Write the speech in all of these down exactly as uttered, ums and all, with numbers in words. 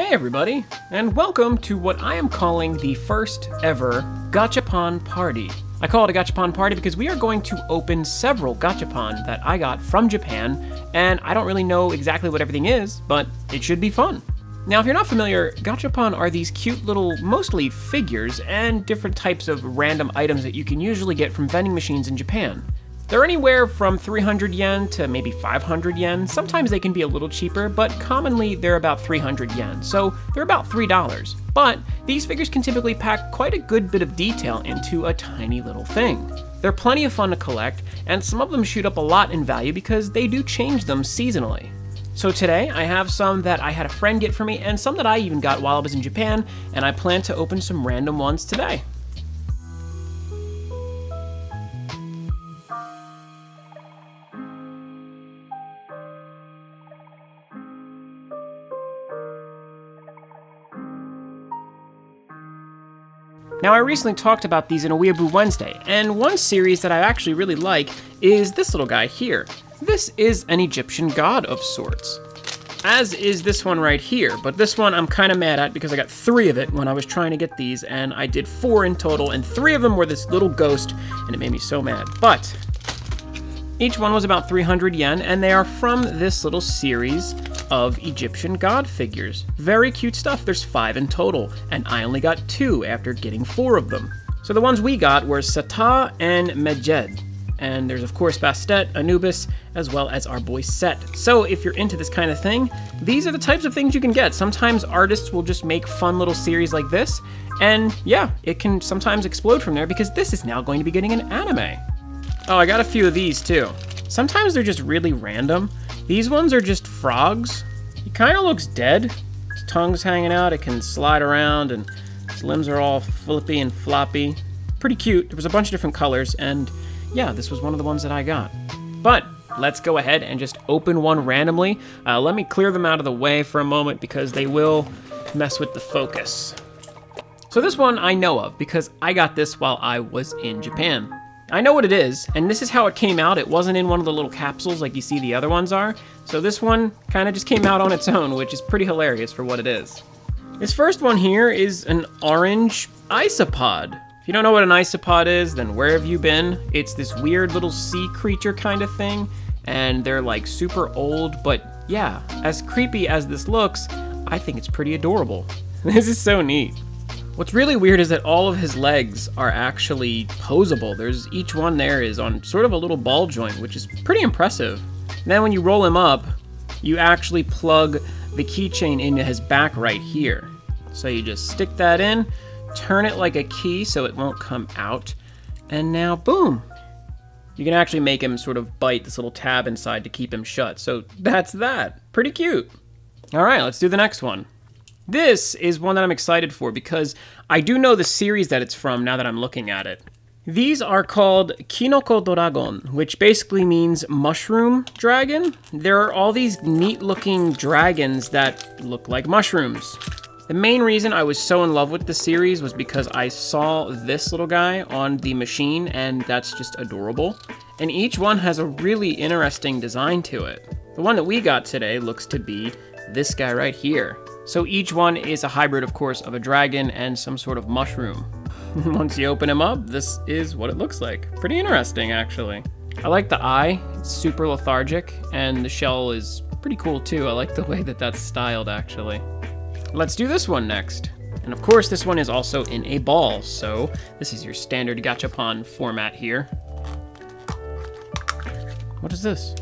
Hey everybody, and welcome to what I am calling the first ever Gachapon party. I call it a Gachapon party because we are going to open several Gachapon that I got from Japan, and I don't really know exactly what everything is, but it should be fun. Now, if you're not familiar, Gachapon are these cute little, mostly figures, and different types of random items that you can usually get from vending machines in Japan. They're anywhere from three hundred yen to maybe five hundred yen. Sometimes they can be a little cheaper, but commonly they're about three hundred yen, so they're about three dollars. But these figures can typically pack quite a good bit of detail into a tiny little thing. They're plenty of fun to collect, and some of them shoot up a lot in value because they do change them seasonally. So today I have some that I had a friend get for me and some that I even got while I was in Japan, and I plan to open some random ones today. Now, I recently talked about these in a Weeaboo Wednesday, and one series that I actually really like is this little guy here. This is an Egyptian god of sorts, as is this one right here, but this one I'm kind of mad at because I got three of it when I was trying to get these, and I did four in total, and three of them were this little ghost, and it made me so mad. But each one was about three hundred yen, and they are from this little series of Egyptian god figures. Very cute stuff. There's five in total, and I only got two after getting four of them. So the ones we got were Sata and Medjed. And there's of course Bastet, Anubis, as well as our boy Set. So if you're into this kind of thing, these are the types of things you can get. Sometimes artists will just make fun little series like this, and yeah, it can sometimes explode from there because this is now going to be getting an anime. Oh, I got a few of these too. Sometimes they're just really random. These ones are just frogs. He kind of looks dead. His tongue's hanging out, it can slide around, and his limbs are all flippy and floppy. Pretty cute. There was a bunch of different colors, and yeah, this was one of the ones that I got. But let's go ahead and just open one randomly. Uh, let me clear them out of the way for a moment because they will mess with the focus. So this one I know of because I got this while I was in Japan. I know what it is, and this is how it came out. It wasn't in one of the little capsules like you see the other ones are. So this one kind of just came out on its own, which is pretty hilarious for what it is. This first one here is an orange isopod. If you don't know what an isopod is, then where have you been? It's this weird little sea creature kind of thing, and they're like super old, but yeah, as creepy as this looks, I think it's pretty adorable. This is so neat. What's really weird is that all of his legs are actually posable. There's each one there is on sort of a little ball joint, which is pretty impressive. And then when you roll him up, you actually plug the keychain into his back right here. So you just stick that in, turn it like a key so it won't come out, and now boom. You can actually make him sort of bite this little tab inside to keep him shut. So that's that. Pretty cute. All right, let's do the next one. This is one that I'm excited for because I do know the series that it's from now that I'm looking at it. These are called Kinoko Dragon, which basically means mushroom dragon. There are all these neat looking dragons that look like mushrooms. The main reason I was so in love with the series was because I saw this little guy on the machine, and that's just adorable. And each one has a really interesting design to it. The one that we got today looks to be this guy right here. So each one is a hybrid, of course, of a dragon and some sort of mushroom. Once you open him up, this is what it looks like. Pretty interesting, actually. I like the eye, it's super lethargic, and the shell is pretty cool too. I like the way that that's styled, actually. Let's do this one next. And of course, this one is also in a ball, so this is your standard Gachapon format here. What is this?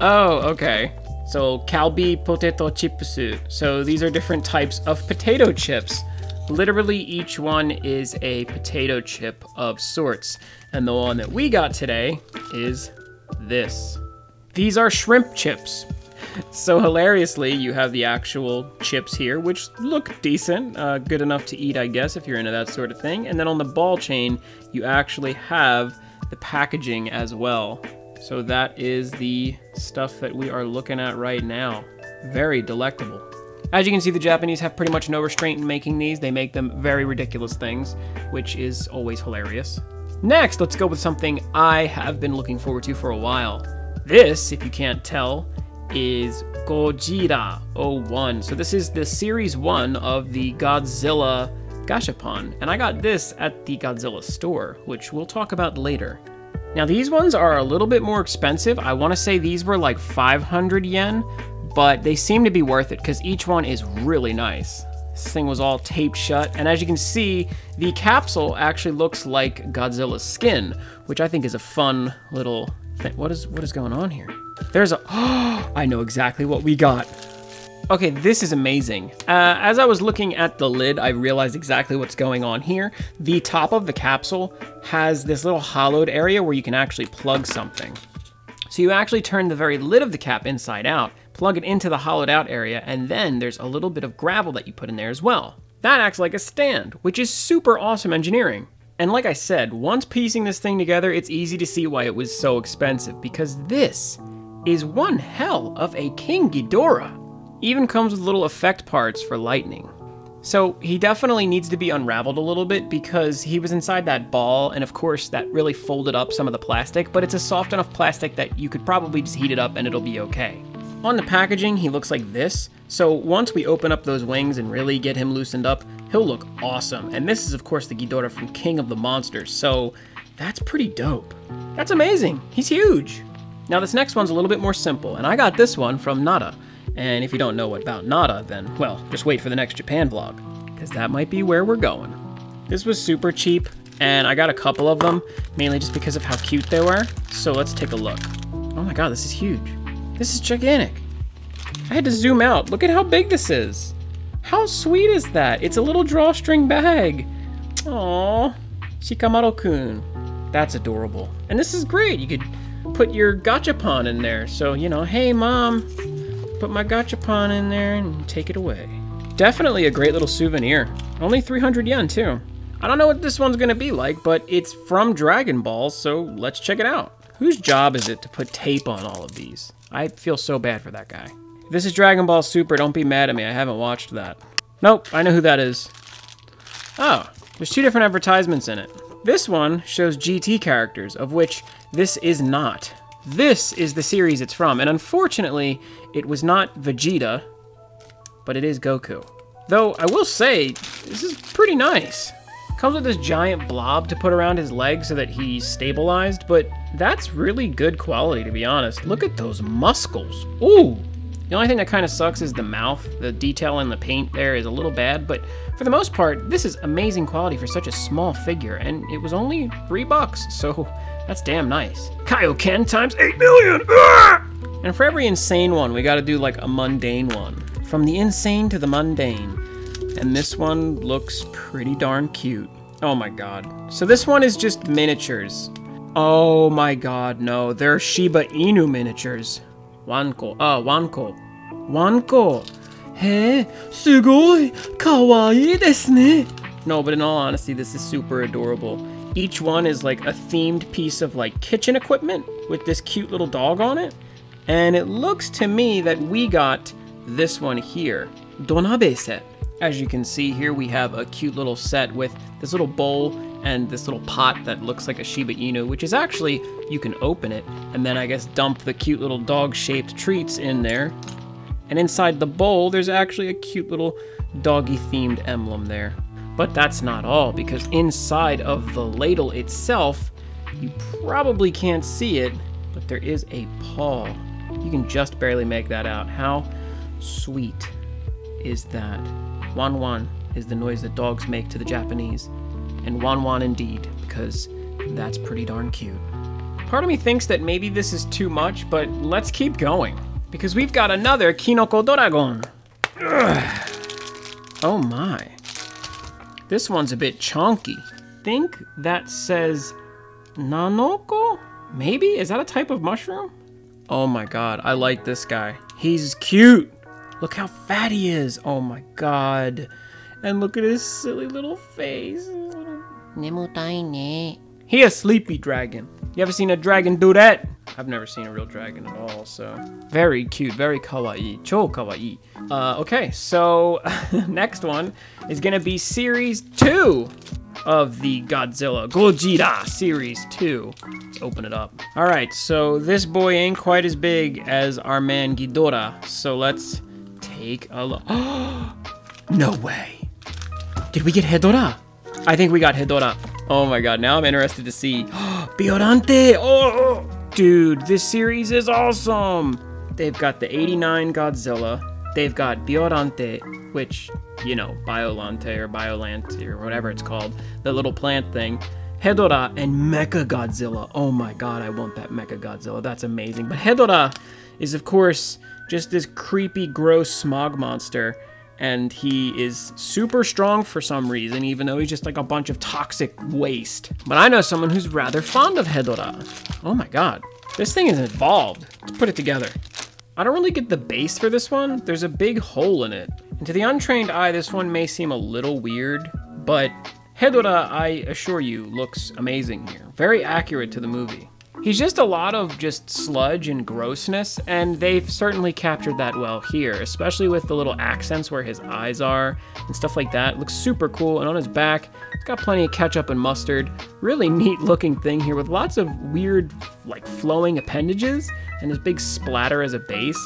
Oh, okay. So Calbee potato chips. So these are different types of potato chips. Literally each one is a potato chip of sorts. And the one that we got today is this. These are shrimp chips. So hilariously, you have the actual chips here, which look decent, uh, good enough to eat, I guess, if you're into that sort of thing. And then on the ball chain, you actually have the packaging as well. So that is the stuff that we are looking at right now. Very delectable. As you can see, the Japanese have pretty much no restraint in making these. They make them very ridiculous things, which is always hilarious. Next, let's go with something I have been looking forward to for a while. This, if you can't tell, is Gojira oh one. So this is the series one of the Godzilla Gachapon, and I got this at the Godzilla store, which we'll talk about later. Now these ones are a little bit more expensive. I want to say these were like five hundred yen, but they seem to be worth it because each one is really nice. This thing was all taped shut, and as you can see, the capsule actually looks like Godzilla's skin, which I think is a fun little thing. What is what is going on here? There's a, oh, I know exactly what we got. Okay, this is amazing. Uh, as I was looking at the lid, I realized exactly what's going on here. The top of the capsule has this little hollowed area where you can actually plug something. So you actually turn the very lid of the cap inside out, plug it into the hollowed out area, and then there's a little bit of gravel that you put in there as well. That acts like a stand, which is super awesome engineering. And like I said, once piecing this thing together, it's easy to see why it was so expensive, because this is one hell of a King Ghidorah. Even comes with little effect parts for lightning. So he definitely needs to be unraveled a little bit because he was inside that ball, and of course that really folded up some of the plastic, but it's a soft enough plastic that you could probably just heat it up and it'll be okay. On the packaging, he looks like this. So once we open up those wings and really get him loosened up, he'll look awesome. And this is of course the Ghidorah from King of the Monsters, so that's pretty dope. That's amazing, he's huge. Now this next one's a little bit more simple, and I got this one from Nada. And if you don't know about Nada, then, well, just wait for the next Japan vlog, because that might be where we're going. This was super cheap, and I got a couple of them, mainly just because of how cute they were. So let's take a look. Oh my god, this is huge. This is gigantic. I had to zoom out. Look at how big this is. How sweet is that? It's a little drawstring bag. Aww. Shikamaru-kun. That's adorable. And this is great. You could put your Gachapon in there. So, you know, hey, mom. Put my Gachapon in there and take it away. Definitely a great little souvenir. Only three hundred yen too. I don't know what this one's gonna be like, but it's from Dragon Ball, so let's check it out. Whose job is it to put tape on all of these? I feel so bad for that guy. If this is Dragon Ball Super, don't be mad at me, I haven't watched that. Nope, I know who that is. Oh, there's two different advertisements in it. This one shows G T characters, of which this is not. This is the series it's from, and unfortunately, it was not Vegeta, but it is Goku. Though, I will say, this is pretty nice. Comes with this giant blob to put around his leg so that he's stabilized, but that's really good quality, to be honest. Look at those muscles. Ooh! The only thing that kind of sucks is the mouth. The detail in the paint there is a little bad, but for the most part, this is amazing quality for such a small figure, and it was only three bucks, so... that's damn nice. Kaioken times eight million! Ah! And for every insane one, we gotta do like a mundane one. From the insane to the mundane. And this one looks pretty darn cute. Oh my god. So this one is just miniatures. Oh my god, no. They're Shiba Inu miniatures. Wanko. Ah, uh, Wanko. Wanko. Hey, sugoi kawaii desu ne. No, but in all honesty, this is super adorable. Each one is like a themed piece of like kitchen equipment with this cute little dog on it. And it looks to me that we got this one here, Donabe set. As you can see here, we have a cute little set with this little bowl and this little pot that looks like a Shiba Inu, which is actually, you can open it and then I guess dump the cute little dog shaped treats in there. And inside the bowl, there's actually a cute little doggy themed emblem there. But that's not all, because inside of the ladle itself, you probably can't see it, but there is a paw. You can just barely make that out. How sweet is that? Wan wan is the noise that dogs make to the Japanese, and wan wan indeed, because that's pretty darn cute. Part of me thinks that maybe this is too much, but let's keep going, because we've got another Kinoko Dragon. Ugh. Oh my. This one's a bit chonky. Think that says Nanoko? Maybe? Is that a type of mushroom? Oh my god, I like this guy. He's cute. Look how fat he is. Oh my god. And look at his silly little face. His little... Nemutai ne. He a sleepy dragon. You ever seen a dragon do that? I've never seen a real dragon at all, so. Very cute, very kawaii, chou kawaii. Uh, okay, so next one is gonna be series two of the Godzilla Gojira series two. Let's open it up. All right, so this boy ain't quite as big as our man Ghidorah. So let's take a look. No way. Did we get Hedorah? I think we got Hedorah. Oh my God, now I'm interested to see. Biollante, oh, dude, this series is awesome. They've got the eighty-nine Godzilla. They've got Biollante, which, you know, Biollante or Biollante or whatever it's called, the little plant thing. Hedorah and Mechagodzilla. Oh my God, I want that Mechagodzilla. That's amazing. But Hedorah is, of course, just this creepy, gross smog monster. And he is super strong for some reason, even though he's just like a bunch of toxic waste. But I know someone who's rather fond of Hedorah. Oh my God, this thing is involved. Let's put it together. I don't really get the base for this one. There's a big hole in it. And to the untrained eye, this one may seem a little weird, but Hedorah, I assure you, looks amazing here. Very accurate to the movie. He's just a lot of just sludge and grossness, and they've certainly captured that well here, especially with the little accents where his eyes are and stuff like that. It looks super cool, and on his back, it's got plenty of ketchup and mustard. Really neat looking thing here with lots of weird, like, flowing appendages and this big splatter as a base.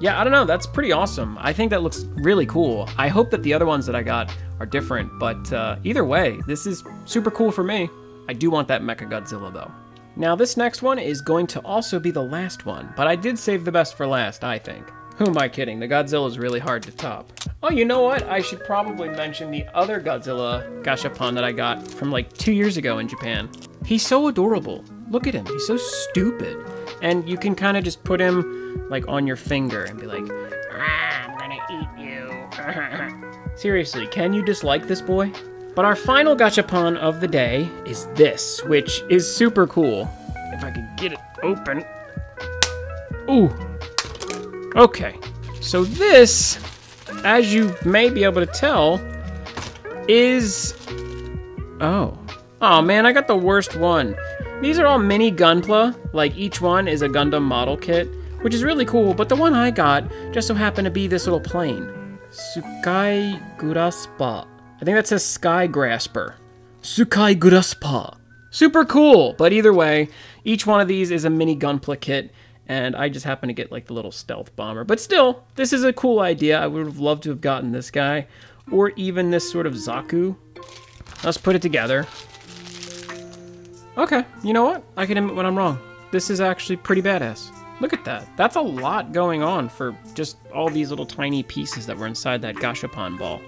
Yeah, I don't know, that's pretty awesome. I think that looks really cool. I hope that the other ones that I got are different, but uh, either way, this is super cool for me. I do want that Mechagodzilla though. Now this next one is going to also be the last one, but I did save the best for last, I think. Who am I kidding? The Godzilla's really hard to top. Oh, you know what? I should probably mention the other Godzilla Gachapon that I got from like two years ago in Japan. He's so adorable. Look at him, he's so stupid. And you can kind of just put him like on your finger and be like, ah, I'm gonna eat you. Seriously, can you dislike this boy? But our final Gachapon of the day is this, which is super cool. If I could get it open. Ooh. Okay. So this, as you may be able to tell, is... Oh. Oh man, I got the worst one. These are all mini Gunpla. Like, each one is a Gundam model kit, which is really cool, but the one I got just so happened to be this little plane. Sukai Grasper. I think that says Sky Grasper. Sukai Grasper. Super cool, but either way, each one of these is a mini Gunpla kit, and I just happen to get like the little stealth bomber. But still, this is a cool idea. I would have loved to have gotten this guy, or even this sort of Zaku. Let's put it together. Okay, you know what? I can admit when I'm wrong. This is actually pretty badass. Look at that. That's a lot going on for just all these little tiny pieces that were inside that Gachapon ball.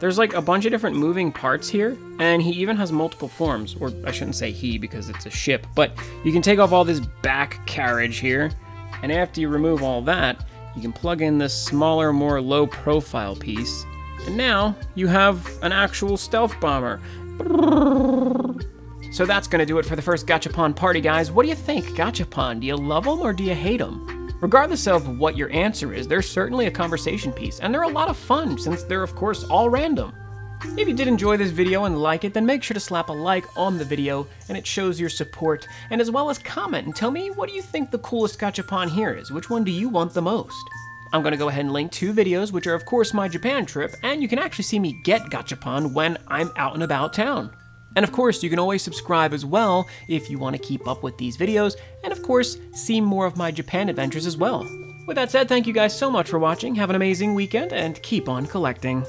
There's like a bunch of different moving parts here, and he even has multiple forms, or I shouldn't say he because it's a ship, but you can take off all this back carriage here, and after you remove all that, you can plug in this smaller, more low profile piece, and now you have an actual stealth bomber. So that's gonna do it for the first Gachapon party, guys. What do you think, Gachapon? Do you love them or do you hate them? Regardless of what your answer is, they're certainly a conversation piece, and they're a lot of fun since they're, of course, all random. If you did enjoy this video and like it, then make sure to slap a like on the video, and it shows your support, and as well as comment and tell me, what do you think the coolest Gachapon here is? Which one do you want the most? I'm gonna go ahead and link two videos, which are, of course, my Japan trip, and you can actually see me get Gachapon when I'm out and about town. And of course, you can always subscribe as well if you want to keep up with these videos, and of course, see more of my Japan adventures as well. With that said, thank you guys so much for watching, have an amazing weekend, and keep on collecting.